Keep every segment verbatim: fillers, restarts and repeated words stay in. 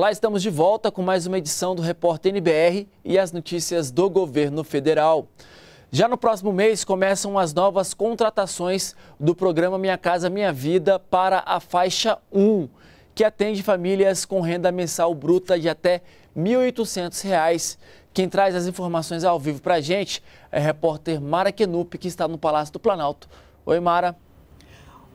Olá, estamos de volta com mais uma edição do Repórter N B R e as notícias do governo federal. Já no próximo mês começam as novas contratações do programa Minha Casa Minha Vida para a faixa um, que atende famílias com renda mensal bruta de até mil e oitocentos reais. Quem traz as informações ao vivo para a gente é a repórter Mara Kenup, que está no Palácio do Planalto. Oi, Mara.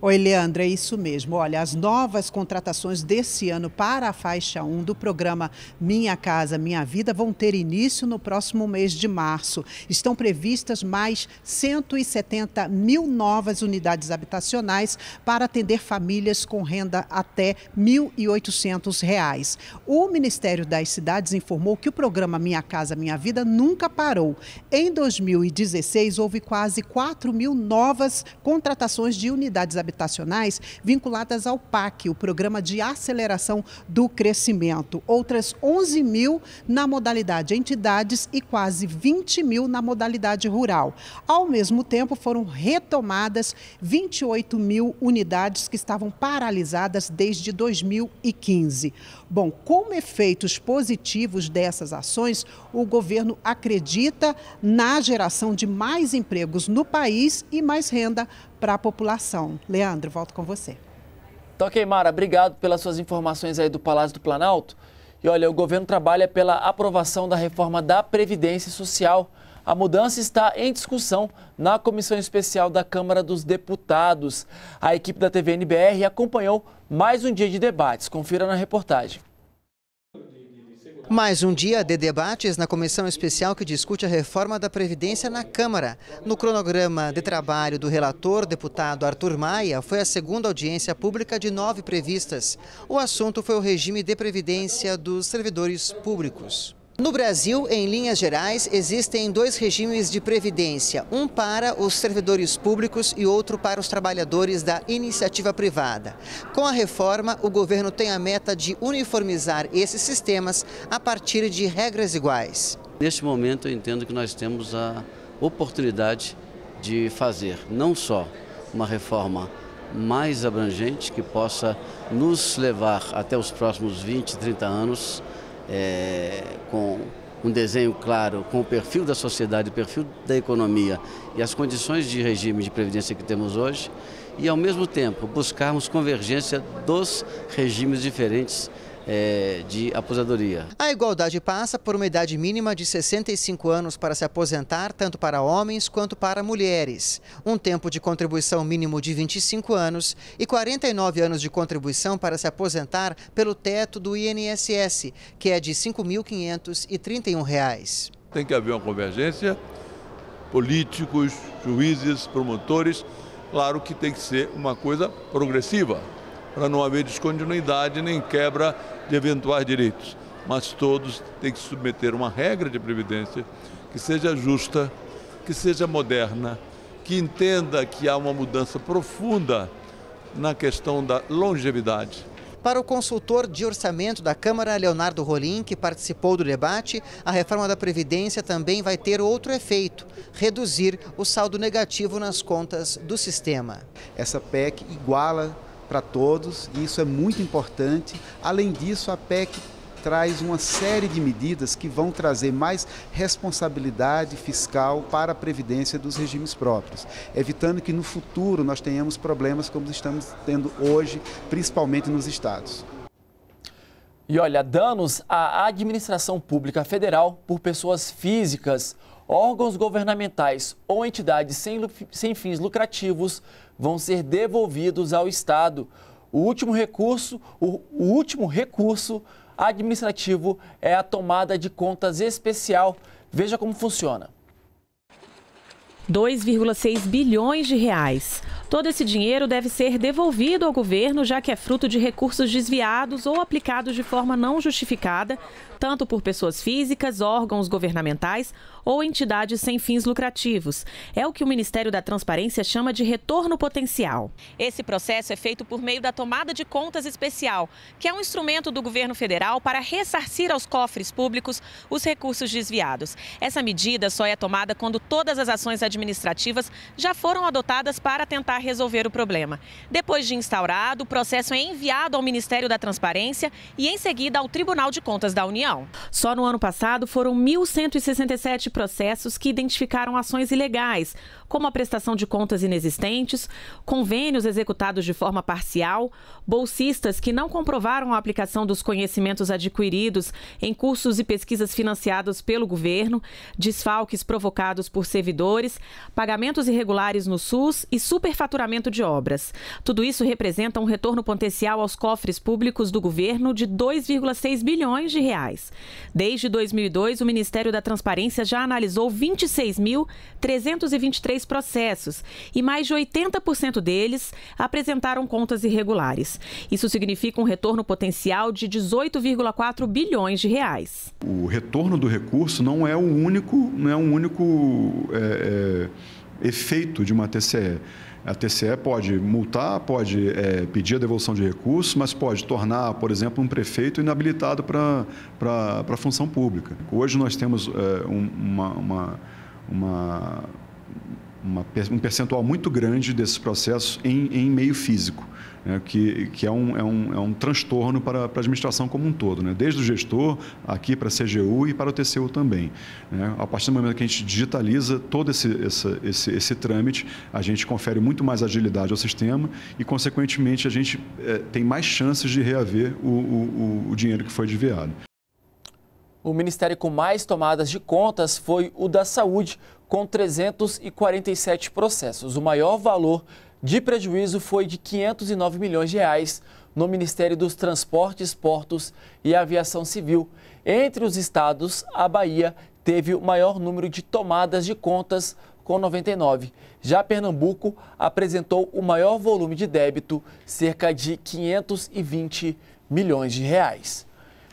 Oi, Leandro, é isso mesmo. Olha, as novas contratações desse ano para a faixa um do programa Minha Casa Minha Vida vão ter início no próximo mês de março. Estão previstas mais cento e setenta mil novas unidades habitacionais para atender famílias com renda até mil e oitocentos reais. O Ministério das Cidades informou que o programa Minha Casa Minha Vida nunca parou. Em dois mil e dezesseis, houve quase quatro mil novas contratações de unidades habitacionais. habitacionais vinculadas ao P A C, o Programa de Aceleração do Crescimento. Outras onze mil na modalidade entidades e quase vinte mil na modalidade rural. Ao mesmo tempo, foram retomadas vinte e oito mil unidades que estavam paralisadas desde dois mil e quinze. Bom, como efeitos positivos dessas ações, o governo acredita na geração de mais empregos no país e mais renda para a população. Leandro, volto com você. Então, ok, Mara, obrigado pelas suas informações aí do Palácio do Planalto. E olha, o governo trabalha pela aprovação da reforma da Previdência Social. A mudança está em discussão na Comissão Especial da Câmara dos Deputados. A equipe da T V N B R acompanhou mais um dia de debates. Confira na reportagem. Mais um dia de debates na comissão especial que discute a reforma da Previdência na Câmara. No cronograma de trabalho do relator, deputado Arthur Maia, foi a segunda audiência pública de nove previstas. O assunto foi o regime de previdência dos servidores públicos. No Brasil, em linhas gerais, existem dois regimes de previdência, um para os servidores públicos e outro para os trabalhadores da iniciativa privada. Com a reforma, o governo tem a meta de uniformizar esses sistemas a partir de regras iguais. Neste momento, eu entendo que nós temos a oportunidade de fazer não só uma reforma mais abrangente, que possa nos levar até os próximos vinte, trinta anos, É, com um desenho claro, com o perfil da sociedade, o perfil da economia e as condições de regime de previdência que temos hoje, e ao mesmo tempo buscarmos convergência dos regimes diferentes É, de aposentadoria. A igualdade passa por uma idade mínima de sessenta e cinco anos para se aposentar, tanto para homens quanto para mulheres. Um tempo de contribuição mínimo de vinte e cinco anos e quarenta e nove anos de contribuição para se aposentar pelo teto do I N S S, que é de cinco mil quinhentos e trinta e um reais. Tem que haver uma convergência, políticos, juízes, promotores, claro que tem que ser uma coisa progressiva, para não haver descontinuidade nem quebra de eventuais direitos. Mas todos têm que submeter a uma regra de previdência que seja justa, que seja moderna, que entenda que há uma mudança profunda na questão da longevidade. Para o consultor de orçamento da Câmara, Leonardo Rolim, que participou do debate, a reforma da Previdência também vai ter outro efeito, reduzir o saldo negativo nas contas do sistema. Essa P E C iguala para todos, e isso é muito importante. Além disso, a P E C traz uma série de medidas que vão trazer mais responsabilidade fiscal para a previdência dos regimes próprios, evitando que no futuro nós tenhamos problemas como estamos tendo hoje, principalmente nos estados. E olha, danos à administração pública federal por pessoas físicas, órgãos governamentais ou entidades sem, sem fins lucrativos vão ser devolvidos ao Estado. O último recurso, o, o último recurso administrativo é a tomada de contas especial. Veja como funciona. dois vírgula seis bilhões de reais. Todo esse dinheiro deve ser devolvido ao governo, já que é fruto de recursos desviados ou aplicados de forma não justificada, tanto por pessoas físicas, órgãos governamentais ou entidades sem fins lucrativos. É o que o Ministério da Transparência chama de retorno potencial. Esse processo é feito por meio da tomada de contas especial, que é um instrumento do governo federal para ressarcir aos cofres públicos os recursos desviados. Essa medida só é tomada quando todas as ações administrativas já foram adotadas para tentar tentar resolver o problema. Depois de instaurado, o processo é enviado ao Ministério da Transparência e em seguida ao Tribunal de Contas da União. Só no ano passado foram mil cento e sessenta e sete processos que identificaram ações ilegais, como a prestação de contas inexistentes, convênios executados de forma parcial, bolsistas que não comprovaram a aplicação dos conhecimentos adquiridos em cursos e pesquisas financiados pelo governo, desfalques provocados por servidores, pagamentos irregulares no SUS e superfaturamento de obras. Tudo isso representa um retorno potencial aos cofres públicos do governo de dois vírgula seis bilhões de reais. Desde dois mil e dois, o Ministério da Transparência já analisou vinte e seis mil trezentos e vinte e três processos e mais de oitenta por cento deles apresentaram contas irregulares. Isso significa um retorno potencial de dezoito vírgula quatro bilhões de reais. O retorno do recurso não é o único, não é um único é, é, efeito de uma T C E. A T C E pode multar, pode é, pedir a devolução de recursos, mas pode tornar, por exemplo, um prefeito inabilitado para a função pública. Hoje nós temos é, uma, uma, uma, uma, um percentual muito grande desses processos em, em meio físico, né, que, que é, um, é, um, é um transtorno para, para a administração como um todo, né, desde o gestor aqui para a C G U e para o T C U também. Né. A partir do momento que a gente digitaliza todo esse, esse, esse, esse trâmite, a gente confere muito mais agilidade ao sistema e, consequentemente, a gente é, tem mais chances de reaver o, o, o dinheiro que foi desviado. O ministério com mais tomadas de contas foi o da Saúde, com trezentos e quarenta e sete processos. O maior valor de prejuízo foi de quinhentos e nove milhões de reais no Ministério dos Transportes, Portos e Aviação Civil. Entre os estados, a Bahia teve o maior número de tomadas de contas, com noventa e nove. Já Pernambuco apresentou o maior volume de débito, cerca de quinhentos e vinte milhões de reais.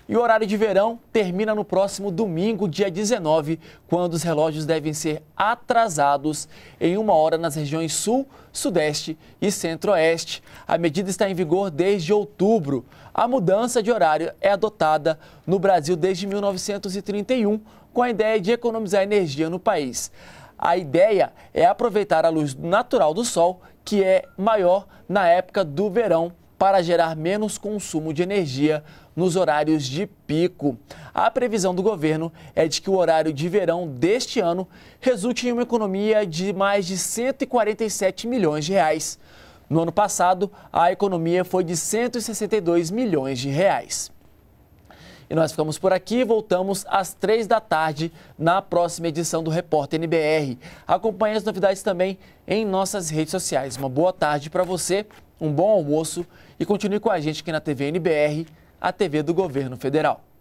E o horário de verão termina no próximo domingo, dia dezenove, quando os relógios devem ser atrasados em uma hora nas regiões Sul, Sudeste e Centro-Oeste. A medida está em vigor desde outubro. A mudança de horário é adotada no Brasil desde mil novecentos e trinta e um, com a ideia de economizar energia no país. A ideia é aproveitar a luz natural do sol, que é maior na época do verão, para gerar menos consumo de energia nos horários de pico. A previsão do governo é de que o horário de verão deste ano resulte em uma economia de mais de cento e quarenta e sete milhões de reais. No ano passado, a economia foi de cento e sessenta e dois milhões de reais. E nós ficamos por aqui, voltamos às três da tarde na próxima edição do Repórter N B R. Acompanhe as novidades também em nossas redes sociais. Uma boa tarde para você, um bom almoço e continue com a gente aqui na T V N B R, a T V do Governo Federal.